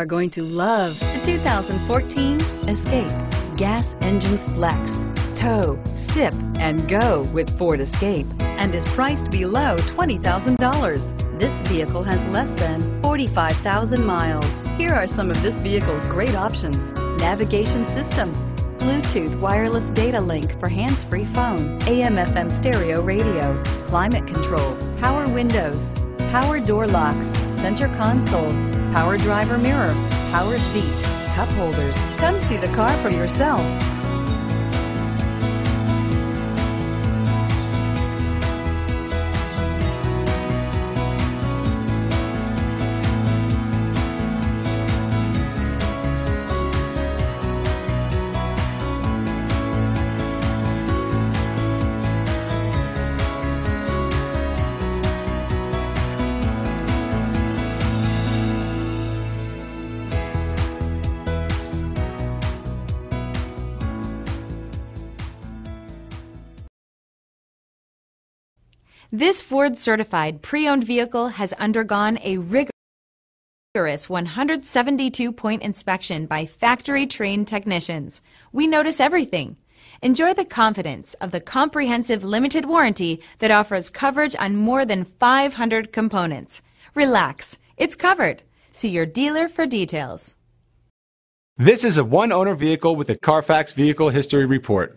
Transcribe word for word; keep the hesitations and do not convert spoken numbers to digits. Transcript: are going to love the two thousand fourteen Escape. Gas engines flex, tow, sip, and go with Ford Escape, and is priced below twenty thousand dollars. This vehicle has less than forty-five thousand miles. Here are some of this vehicle's great options: navigation system, Bluetooth wireless data link for hands-free phone, A M F M stereo radio, climate control, power windows, power door locks, center console, power driver mirror, power seat, cup holders. Come see the car for yourself. This Ford-certified pre-owned vehicle has undergone a rigorous one hundred seventy-two point inspection by factory-trained technicians. We notice everything. Enjoy the confidence of the comprehensive limited warranty that offers coverage on more than five hundred components. Relax, it's covered. See your dealer for details. This is a one-owner vehicle with a Carfax Vehicle History Report.